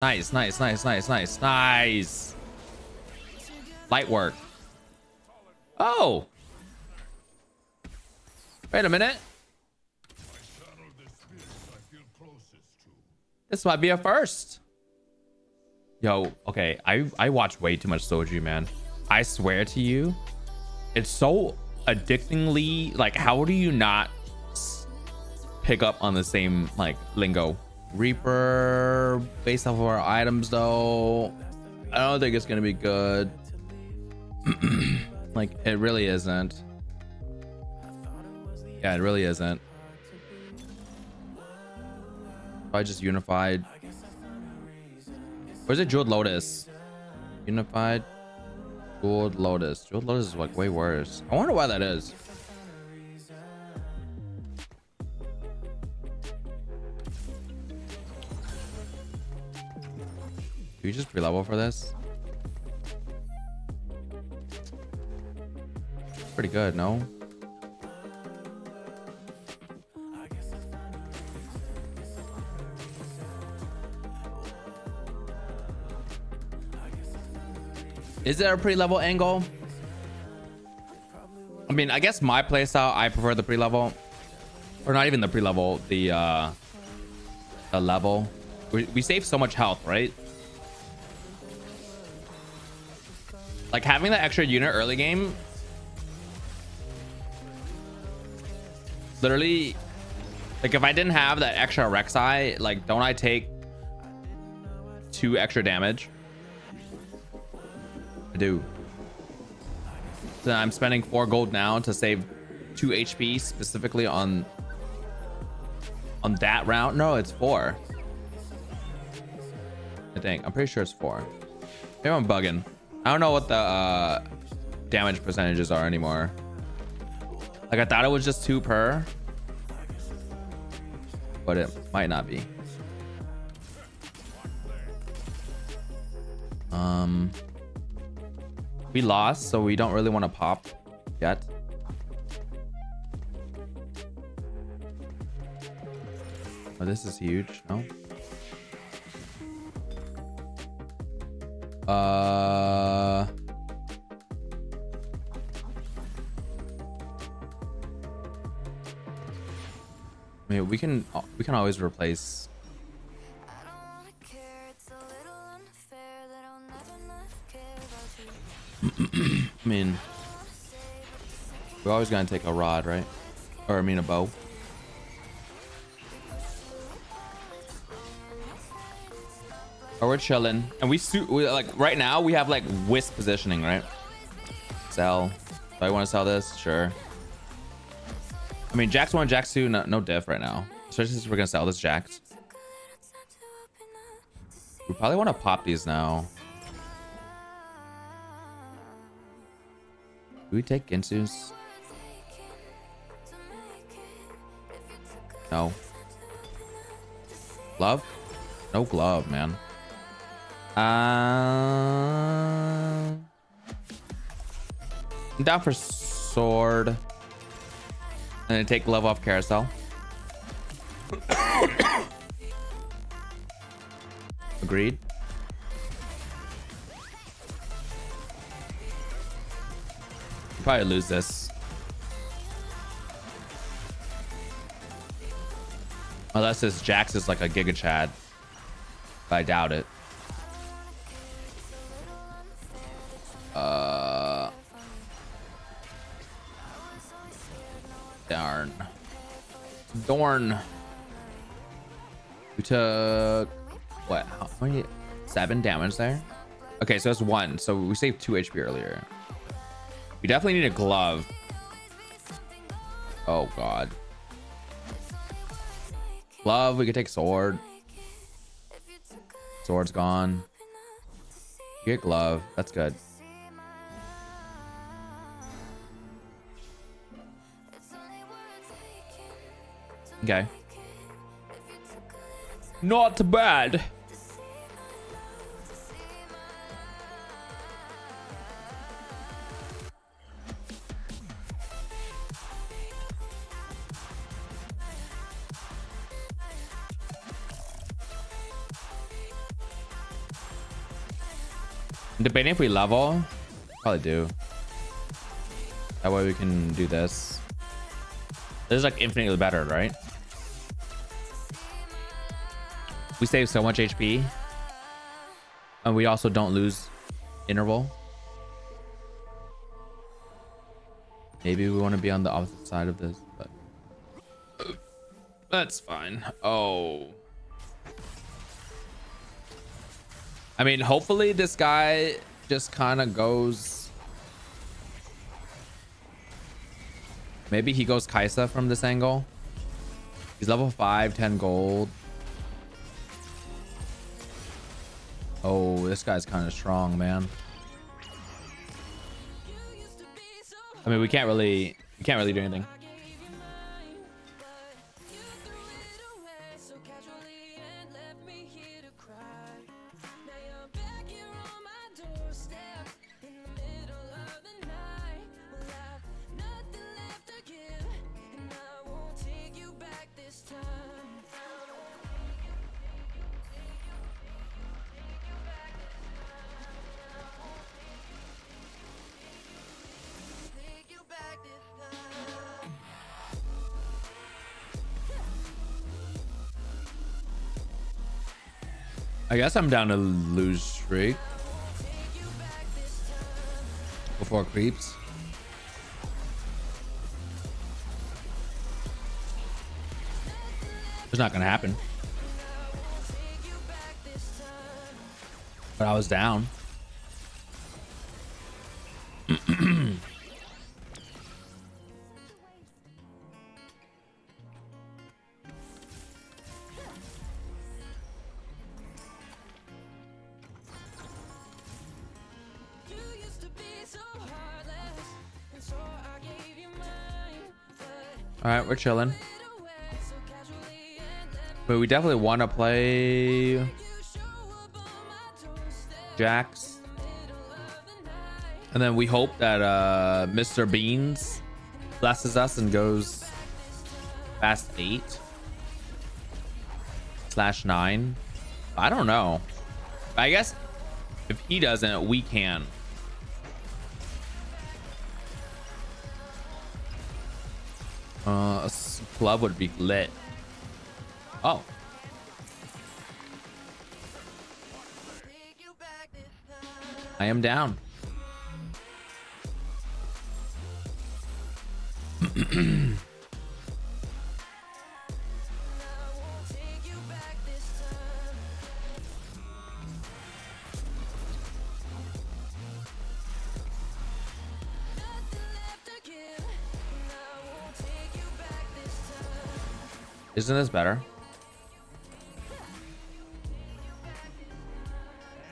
Nice, nice, nice, nice, nice, nice. Light work. Oh. Wait a minute. This might be a first. Yo, okay. I watch way too much Soju, man. I swear to you. It's so addictingly, like, how do you not pick up on the same, like, lingo? Reaper, based off of our items, though, I don't think it's going to be good. Like, it really isn't. Yeah, it really isn't. I just unified. Where's the Jeweled Lotus? Unified. Jeweled Lotus. Jeweled Lotus is like way worse. I wonder why that is. Do you just pre-level for this? Pretty good, no? Is there a pre-level angle? I mean, I guess my playstyle, I prefer the pre-level. Or not even the pre-level, the level. We save so much health, right? Like, having that extra unit early game literally, like, if I didn't have that extra Rek'Sai, like, don't I take 2 extra damage? Do so I'm spending 4 gold now to save 2 HP specifically on that round. No, it's 4, I think. I'm pretty sure it's 4. Maybe I'm bugging. I don't know what the damage percentages are anymore. Like, I thought it was just 2 per, but it might not be. We lost, so we don't really want to pop yet. Oh, this is huge. No. I mean, we can always replace. I mean, we're always gonna take a rod, right? Or I mean a bow. Or we're chilling, and we like right now we have like wisp positioning, right? Sell. Do I want to sell this? Sure. I mean, Jax 1, Jax 2, no diff right now. Especially since we're gonna sell this Jax. We probably want to pop these now. Do we take Gensu's? No. Glove? No glove, man. I'm down for sword. And then take glove off carousel. Agreed. Probably lose this unless this Jax is like a Giga Chad, but I doubt it. Darn. We took what? How many? 7 damage there. Okay, so that's 1. So we saved 2 HP earlier. We definitely need a glove. Oh god. Glove, we could take sword. Sword's gone. Get glove. That's good. Okay. Not bad. I'm debating if we level. Probably do. That way we can do this. This is like infinitely better, right? We save so much HP. And we also don't lose interval. Maybe we want to be on the opposite side of this, but that's fine. Oh. I mean, hopefully this guy just kind of goes. Maybe he goes Kaisa from this angle. He's level 5, 10 gold. Oh, this guy's kind of strong, man. I mean, we can't really do anything. I guess I'm down to lose streak before creeps. It's not gonna happen. But I was down. All right, we're chilling, but we definitely want to play Jax, and then we hope that Mr. Beans blesses us and goes past 8/9. I don't know. I guess if he doesn't, we can. A club would be lit. Oh. I am down. Isn't this better?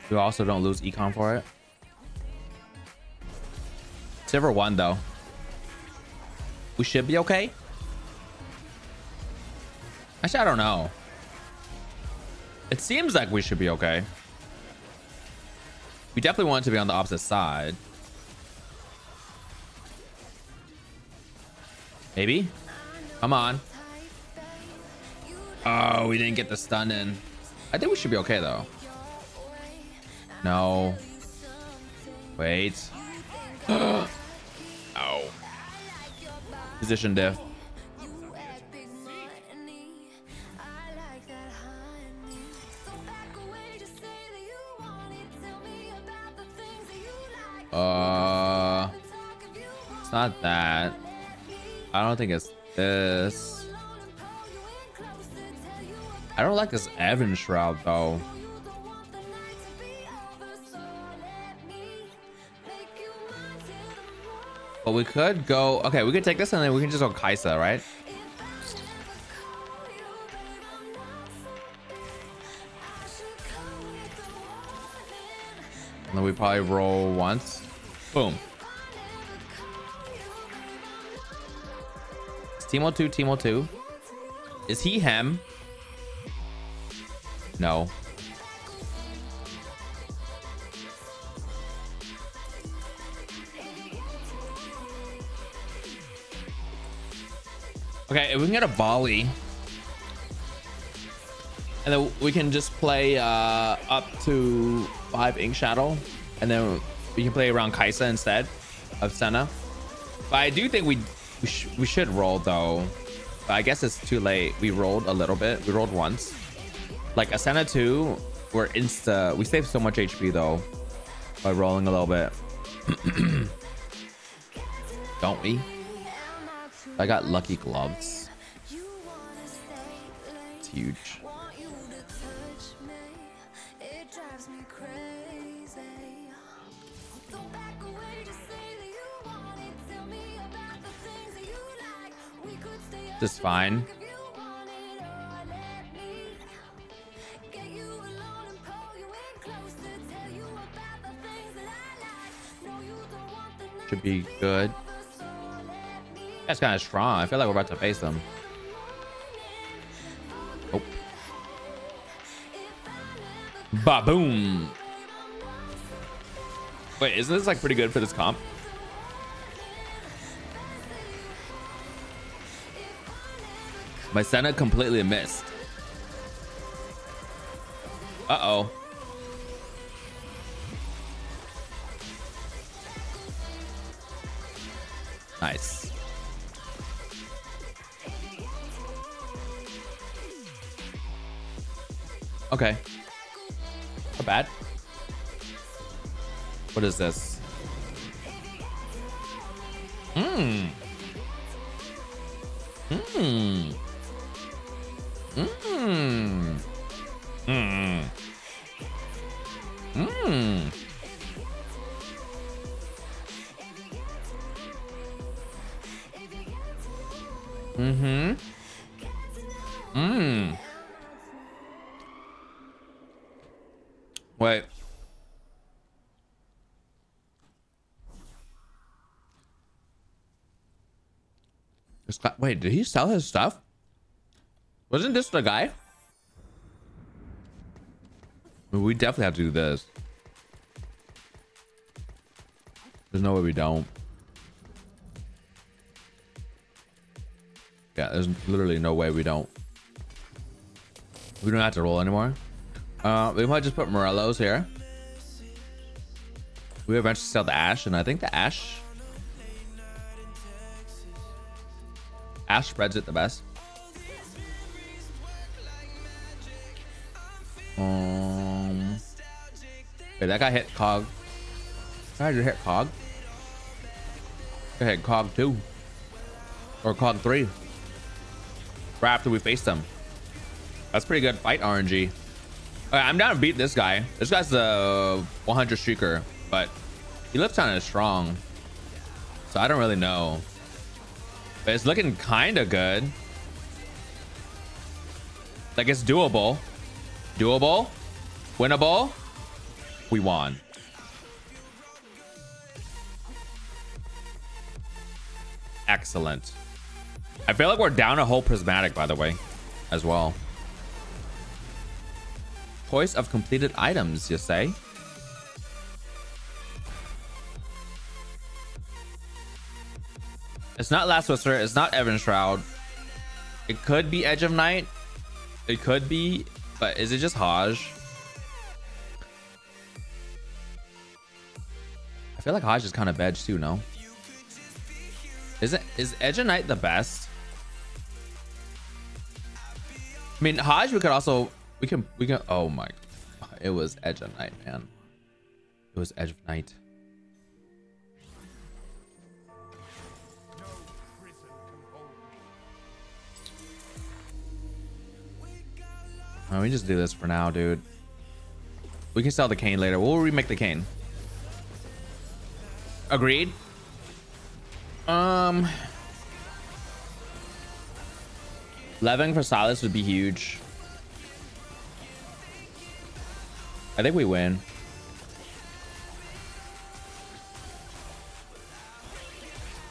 We also don't lose econ for it. Silver 1 though. We should be okay. Actually, I don't know. It seems like we should be okay. We definitely want to be on the opposite side. Maybe. Come on. Oh, we didn't get the stun in. I think we should be okay though. No. Wait. Oh. Position diff. It's not that. I don't think it's this. I don't like this Evenshroud though. But we could go. Okay, we could take this and then we can just go Kaisa, right? And then we probably roll once. Boom. It's Teemo 2, Teemo 2. Is he him? No. Okay, if we can get a volley, and then we can just play up to 5 Ink Shadow. and then we can play around Kaisa instead of Senna. But I do think we should roll though. But I guess it's too late. We rolled a little bit. We rolled once. Like a Senna 2, we're insta. We saved so much HP though by rolling a little bit. Don't we? I got lucky gloves. It's huge. Just fine. Should be good. That's kind of strong. I feel like we're about to face them. Oh. Ba-boom. Wait, isn't this like pretty good for this comp? My Senna completely missed. Uh-oh. Nice. Okay. Not bad. What is this? Mmm. Mmm. Mmm. Mmm. Mmm. Mhm. Mmm. Wait. Wait, did he sell his stuff? Wasn't this the guy? We definitely have to do this. There's no way we don't. Yeah, there's literally no way we don't. We don't have to roll anymore. We might just put Morelos here. We eventually sell the Ash, and I think the Ash spreads it the best. Wait, that guy hit Cog. I just hit Cog. I hit Cog 2 or Cog 3 right after we faced them. That's pretty good fight RNG. All right, I'm down to beat this guy. This guy's a 100 streaker, but he looks kind of strong, so I don't really know, but it's looking kind of good. Like it's doable. Doable, winnable, we won. Excellent. I feel like we're down a whole prismatic, by the way, as well. Choice of completed items, you say? It's not Last Whisper, it's not Evenshroud. It could be Edge of Night. It could be... But is it just HoJ? I feel like HoJ is kind of edge too, no? Is Edge of Night the best? I mean, HoJ we could also we can oh my God. It was Edge of Night, man. It was Edge of Night. Let me just do this for now, dude. We can sell the Kayn later. We'll remake the Kayn. Agreed. Leveling for Silas would be huge. I think we win.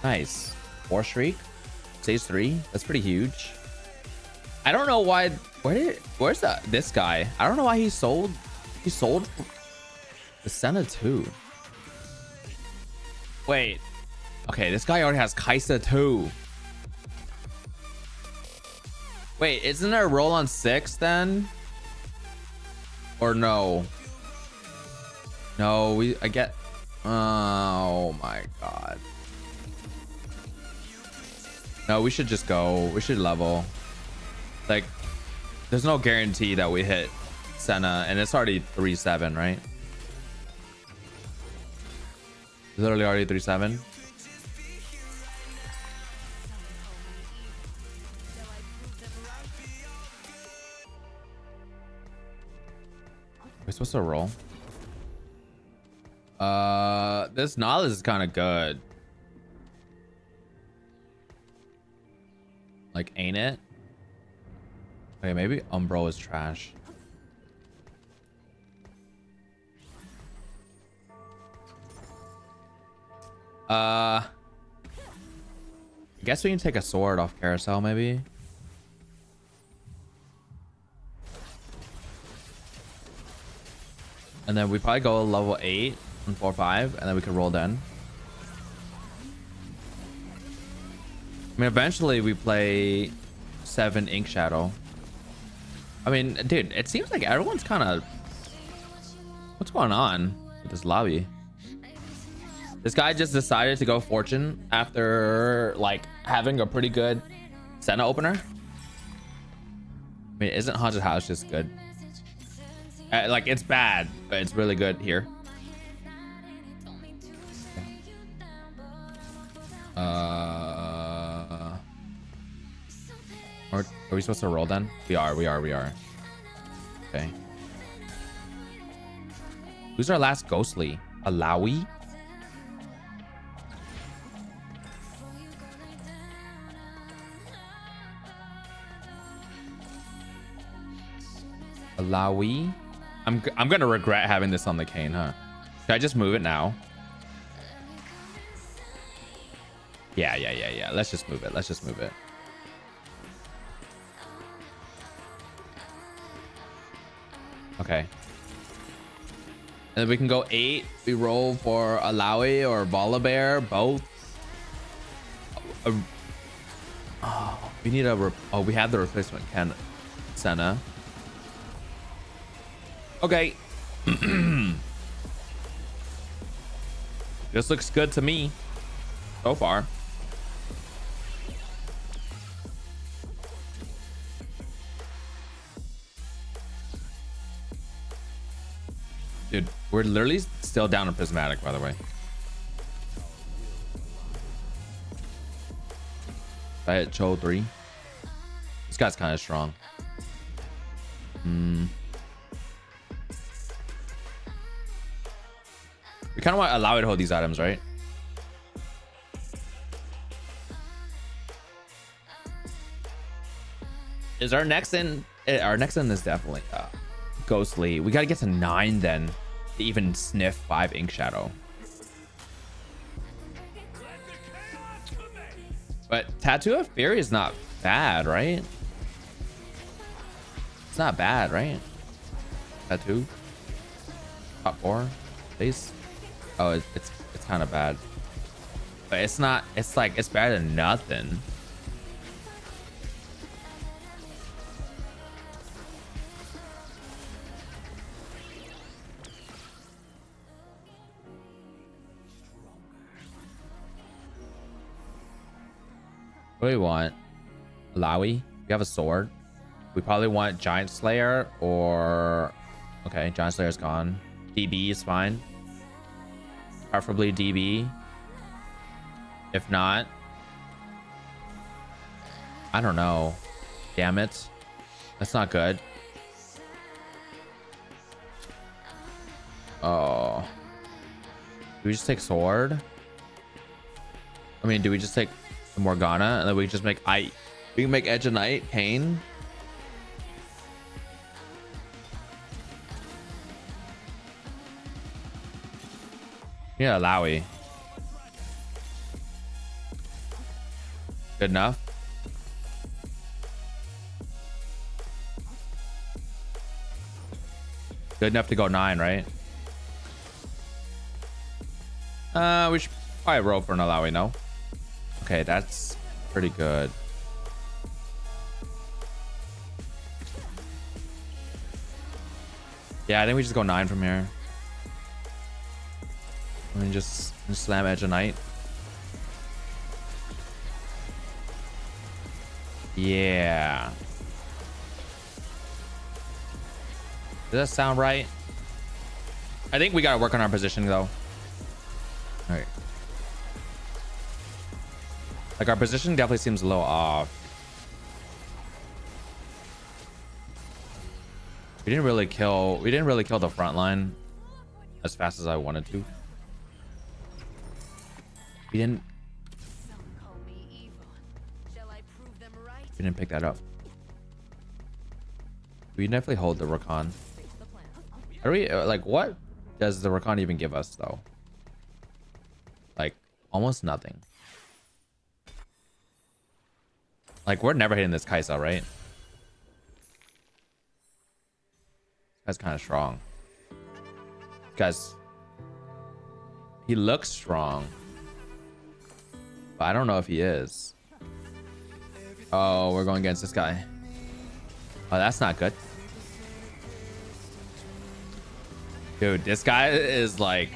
Nice. War Shriek. Stage 3. That's pretty huge. I don't know why. Where's this guy? I don't know why he sold the Senna 2. Wait. Okay, this guy already has Kaisa 2. Wait, isn't there a roll on 6 then? Or no? No, I get... oh my god. No, we should just go. We should level. Like, there's no guarantee that we hit Senna, and it's already 3-7, right? Literally already 3-7. We're supposed to roll. This knowledge is kind of good. Like, ain't it? Okay, maybe Umbro is trash. I guess we can take a sword off Carousel, maybe. And then we probably go level 8 and 4-5, and then we can roll then. I mean, eventually we play 7 Ink Shadow. I mean, dude, it seems like everyone's kind of... what's going on with this lobby? This guy just decided to go Fortune after, like, having a pretty good Senna opener. I mean, isn't Haunted House just good? Like, it's bad, but it's really good here. Okay. Are we supposed to roll then? We are. Okay. Who's our last Ghostly? Alawi? Alawi? I'm gonna regret having this on the Kayn, huh? Should I just move it now? Yeah. Let's just move it. Okay. And then we can go 8. We roll for Alawi or Volibear, both. Oh, we need a... oh, we have the replacement Senna. Okay. This looks good to me so far. Dude, we're literally still down in Prismatic, by the way. If I hit Cho 3. This guy's kind of strong. We kind of want to allow it to hold these items, right? Is our next in? Our next in is definitely Ghostly. We got to get to 9 then to even sniff 5 Ink Shadow. But Tattoo of Fury is not bad, right? It's not bad, right? Tattoo. Top 4. Base. Oh, it's kind of bad, but it's not. It's like it's better than nothing. What do we want? Alawi. We have a sword. We probably want Giant Slayer or okay. Giant Slayer's gone. DB is fine. Preferably DB. If not, I don't know. Damn it. That's not good. Oh. Do we just take sword? I mean, do we just take the Morgana and then we just make we can make Edge of Night, Kayn? Yeah, Alawi. Good enough. Good enough to go 9, right? We should probably roll for an Alawi, no? Okay, that's pretty good. Yeah, I think we just go 9 from here. I mean, just slam Edge of Night. Yeah. Does that sound right? I think we gotta work on our positioning though. All right. Like our position definitely seems a little off. We didn't really kill the front line as fast as I wanted to. We didn't pick that up. We definitely hold the Rakan. Are we like, what does the Rakan even give us though? Like almost nothing. Like we're never hitting this Kaisa, right? That's kind of strong, guys. He looks strong, but I don't know if he is. Oh, we're going against this guy. Oh, that's not good, dude. This guy is like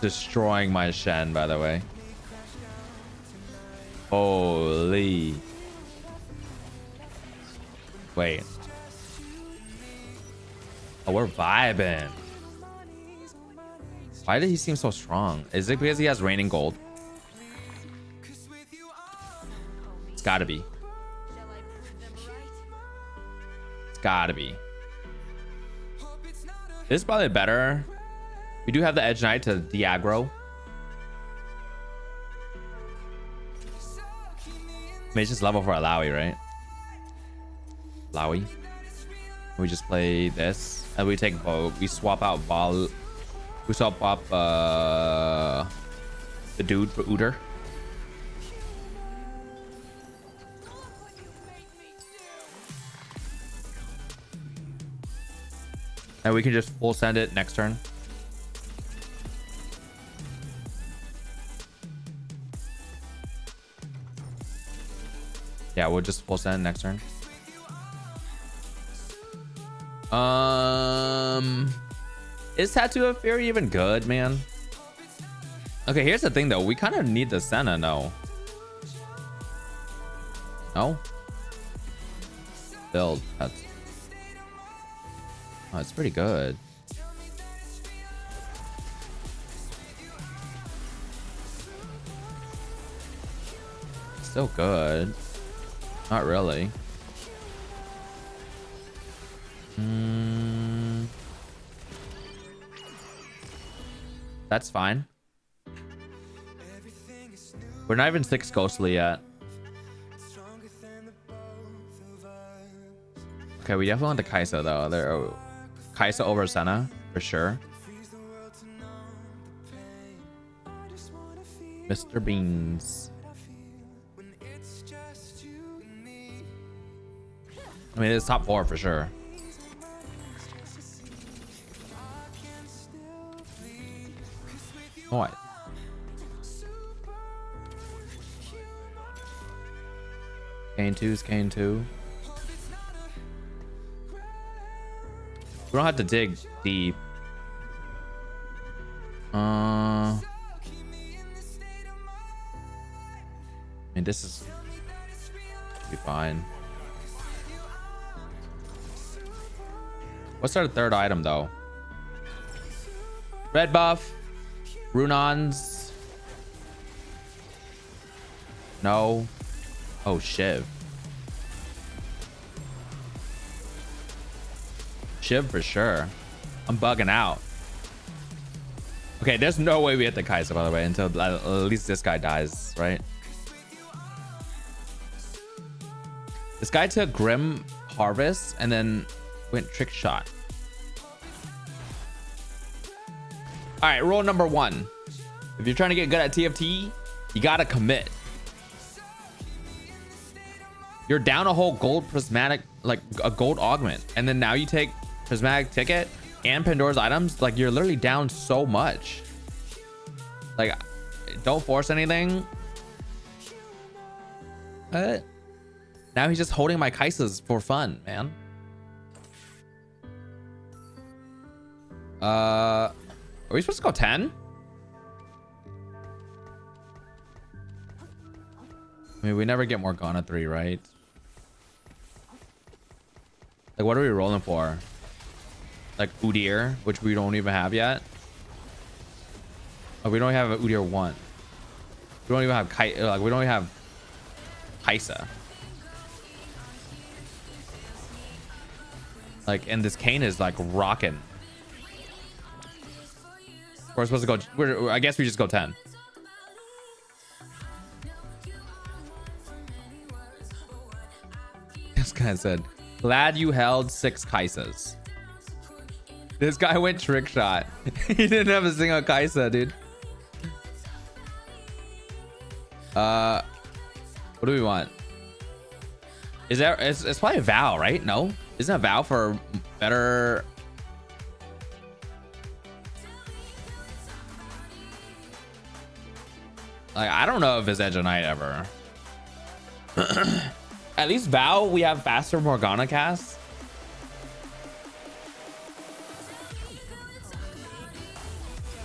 destroying my Shen, by the way. Holy, wait. Oh, we're vibing. Why did he seem so strong? Is it because he has raining gold? It's gotta be. It's gotta be. This is probably better. We do have the Edge Knight to de-aggro. It's just level for Alawi, right? Alawi. We just play this and we take Vogue. We swap out Vol. We swap up the dude for Udyr. And we can just full send it next turn. Yeah, we'll just full send next turn. Is Tattoo of Fury even good, man? Okay, here's the thing though. We kind of need the Senna, no? No? Build. That's... Oh, it's pretty good. Still good. Not really. That's fine. We're not even 6 Ghostly yet. Okay, we definitely want the Kaisa though. Kaisa over Senna for sure. Mr. Beans. I mean, it's top 4 for sure. What? Kayn 2 is Kayn 2. We don't have to dig deep. I mean, this is... be fine. What's our third item, though? Red buff. Runons. No. Oh, Shiv. Shiv for sure. I'm bugging out. Okay, there's no way we hit the Kaisa, by the way, until at least this guy dies, right? This guy took Grim Harvest and then went Trick Shot. All right, rule number 1. If you're trying to get good at TFT, you gotta commit. You're down a whole gold prismatic, like a gold augment, and then now you take prismatic ticket and Pandora's items. Like you're literally down so much. Like, don't force anything. What? Now he's just holding my Kaisas for fun, man. Are we supposed to go 10? I mean, we never get Morgana 3, right? Like, what are we rolling for? Like Udyr, which we don't even have yet. Oh, we don't have Udyr 1. We don't even have we don't even have Kaisa. Like, and this Kayn is like rocking. We're supposed to go. I guess we just go 10. This guy said, "Glad you held 6 Kaisas." This guy went trick shot. He didn't have a single Kaisa, dude. What do we want? Is there? It's probably a Val, right? No, isn't a Val for better? Like, I don't know if it's Edge of Night ever. At least Val, we have faster Morgana casts.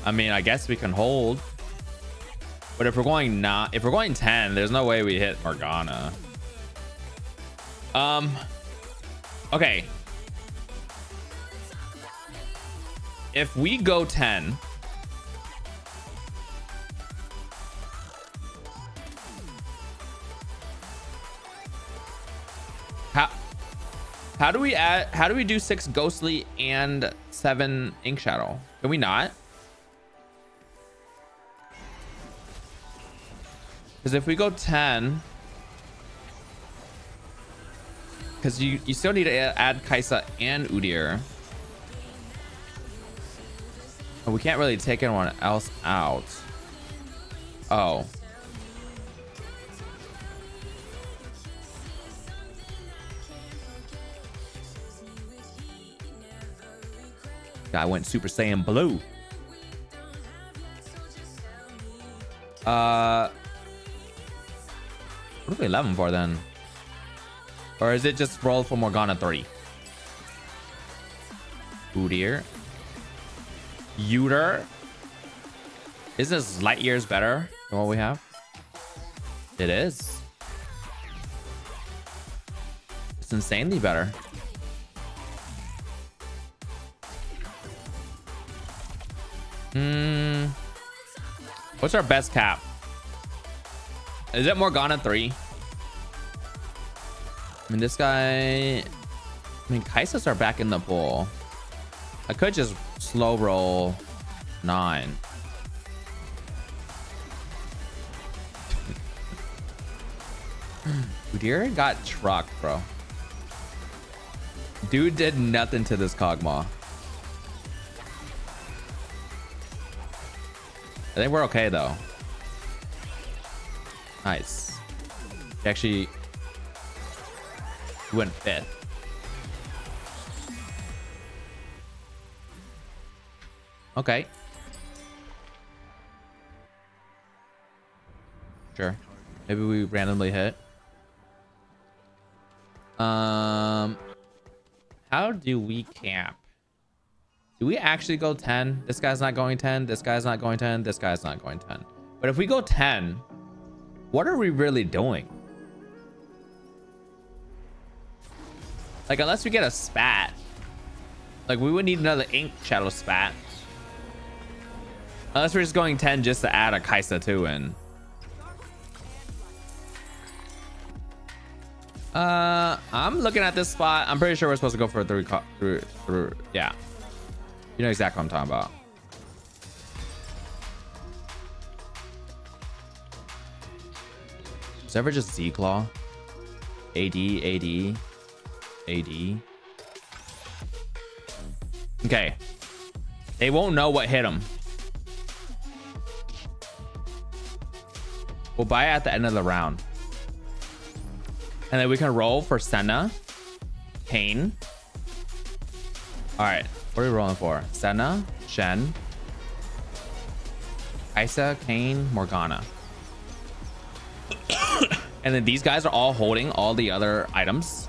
I mean, I guess we can hold. But if we're going if we're going 10, there's no way we hit Morgana. Okay. If we go 10. How do we do 6 Ghostly and 7 Ink Shadow? Can we not? Because if we go 10, because you still need to add Kaisa and Udyr. Oh, we can't really take anyone else out. Oh. I went Super Saiyan Blue. What are we 11 for then? Or is it just roll for Morgana 3? Udyr. Udyr. Is this light years better than what we have? It is. It's insanely better. What's our best cap? Is it Morgana 3? I mean, this guy... I mean, Kaisas are back in the pool. I could just slow roll 9. Udyr got trucked, bro. Dude did nothing to this Kog'Maw. I think we're okay though. Nice. He actually went 5th. Okay. Sure. Maybe we randomly hit. How do we camp? Do we actually go 10? This guy's not going 10. This guy's not going 10. This guy's not going 10. But if we go 10, what are we really doing? Like, unless we get a spat. Like, we would need another Ink Shadow spat. Unless we're just going 10 just to add a Kaisa 2 in. I'm looking at this spot. I'm pretty sure we're supposed to go for a three. Yeah. You know exactly what I'm talking about. Is ever just Z-Claw? AD, AD, AD. Okay. They won't know what hit them. We'll buy it at the end of the round. And then we can roll for Senna. Kayn. Alright. What are we rolling for? Senna, Shen, Kaisa, Kayn, Morgana. And then these guys are all holding all the other items.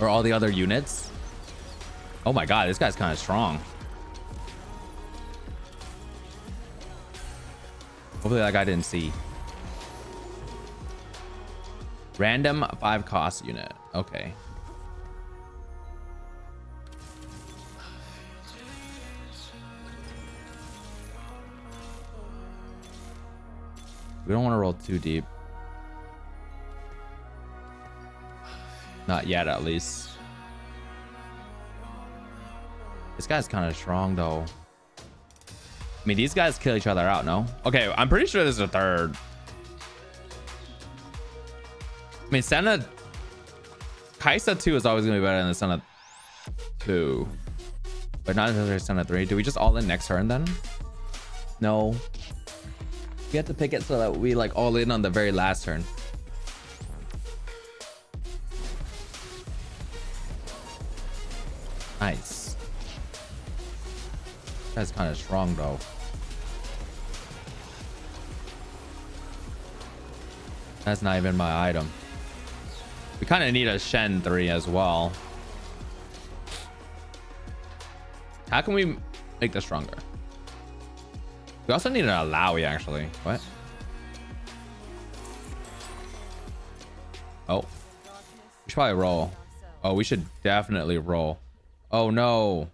Or all the other units. Oh my god, this guy's kind of strong. Hopefully that guy didn't see. Random 5-cost unit. Okay. We don't want to roll too deep. Not yet, at least. This guy's kind of strong, though. I mean, these guys kill each other out, no? Okay, I'm pretty sure this is a third. I mean, Senna... Kaisa 2 is always going to be better than Senna 2. But not necessarily Senna 3. Do we just all in next turn, then? No. We have to pick it so that we, like, all in on the very last turn. Nice. That's kind of strong, though. That's not even my item. We kind of need a Shen 3 as well. How can we make this stronger? We also need an Alawi, actually. What? Oh. We should probably roll. Oh, we should definitely roll. Oh, no.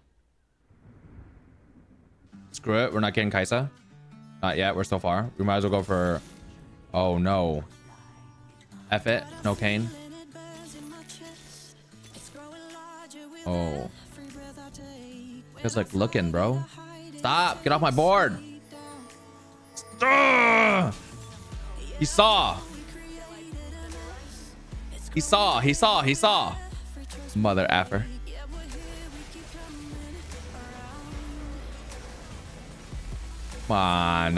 Screw it. We're not getting Kaisa. Not yet. We're so far. We might as well go for... Oh, no. F it. No Kayn. Oh. Just like looking, bro. Stop. Get off my board. He saw. He saw. He saw. He saw. Mother effer. Come on.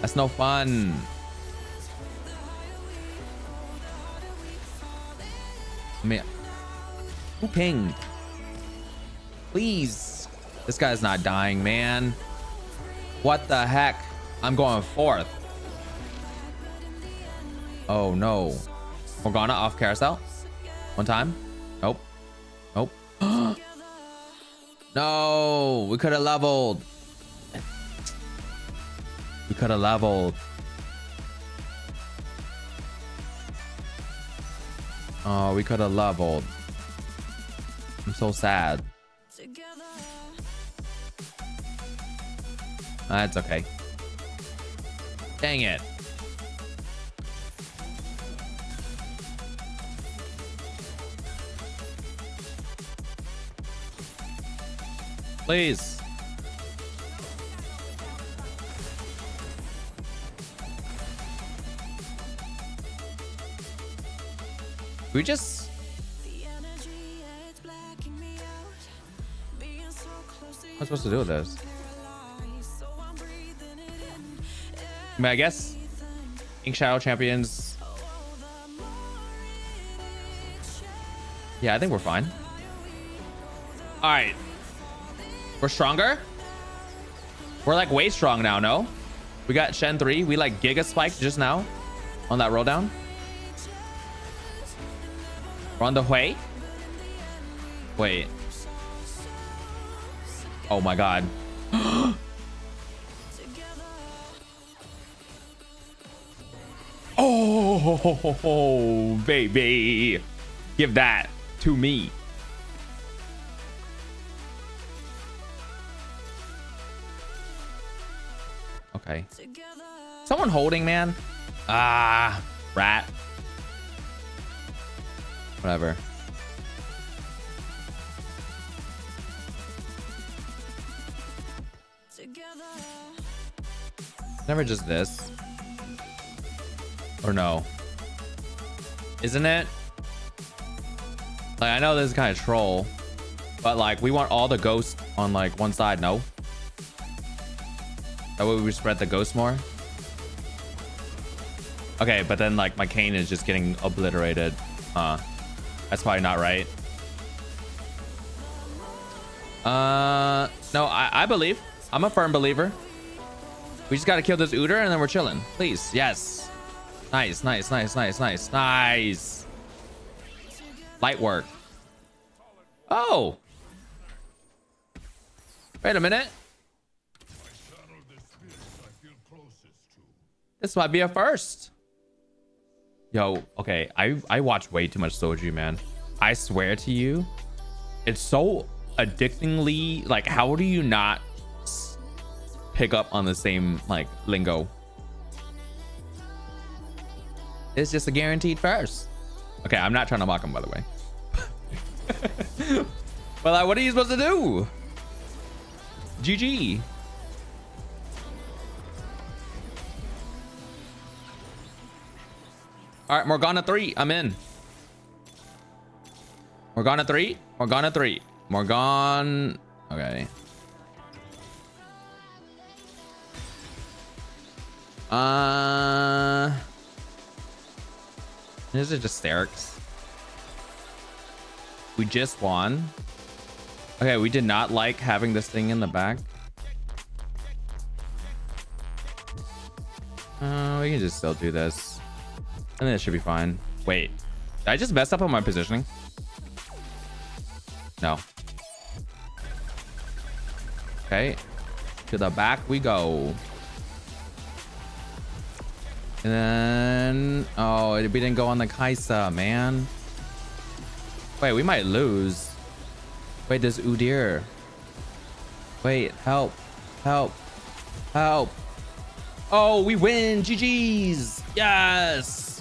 That's no fun. I mean, who pinged? Please. This guy's not dying, man. What the heck? I'm going fourth. Oh no. Morgana off carousel. One time. Nope. Nope. No, we could have leveled. We could have leveled. Oh, we could have leveled. I'm so sad. That's okay. Dang it. Please. We just... What am I supposed to do with this? I mean, I guess Ink Shadow champions. Yeah, I think we're fine. All right, we're stronger. We're like way strong now. No, we got Shen 3. We like giga spiked just now on that roll down. We're on the way. Wait. Oh my god. Oh, baby. Give that to me. Okay. Someone holding, man. Ah, rat. Whatever. Never just this. Or no. Isn't it? Like, I know this is kind of troll, but like we want all the ghosts on like one side, no? That way we spread the ghosts more. Okay, but then like my Kayn is just getting obliterated. That's probably not right. No, I believe. I'm a firm believer. We just gotta kill this Udyr and then we're chilling. Please, yes. Nice, nice, nice, nice, nice, nice. Light work. Oh. Wait a minute. This might be a first. Yo, okay, I watch way too much Soju, man. I swear to you, it's so addictingly, like, how do you not pick up on the same, like, lingo? It's just a guaranteed first. Okay, I'm not trying to mock him, by the way. But like, what are you supposed to do? GG. All right, Morgana 3, I'm in. Morgana 3, Morgana 3, Morgan. Okay. This is just Sterics. We just won. Okay, we did not like having this thing in the back. We can just still do this. And it should be fine. Wait, did I just mess up on my positioning? No. Okay, to the back we go. And then, oh, we didn't go on the Kaisa, man. Wait, we might lose. Wait, there's Udyr. Wait, help, help, help. Oh, we win. GGs. Yes.